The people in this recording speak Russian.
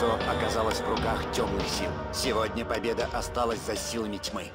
кольцо оказалось в руках темных сил. Сегодня победа осталась за силами тьмы.